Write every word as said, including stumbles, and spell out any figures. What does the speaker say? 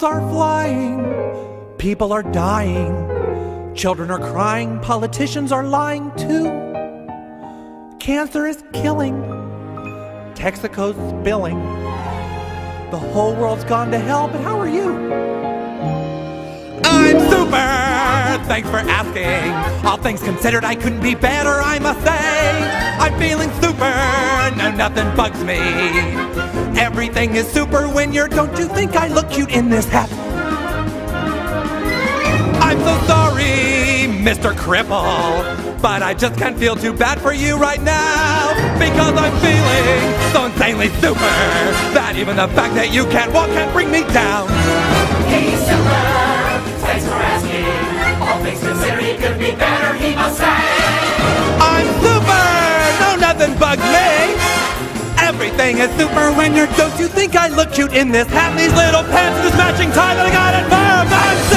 bombs are flying, people are dying, children are crying, politicians are lying too. Cancer is killing, Texaco's spilling, the whole world's gone to hell, but how are you? I'm super! Thanks for asking. All things considered, I couldn't be better, I must say. I'm feeling super, no, nothing bugs me. Everything is super when you're... Don't you think I look cute in this hat? I'm so sorry, Mister Cripple, but I just can't feel too bad for you right now, because I'm feeling so insanely super that even the fact that you can't walk can't bring me down. Hey, super, thanks for asking. All things considered, he could be better, he must say. I'm super, no, nothing bugs me. Everything is super when you're... Don't you think I look cute in this hat? These little pants, this matching tie that I got at Farm.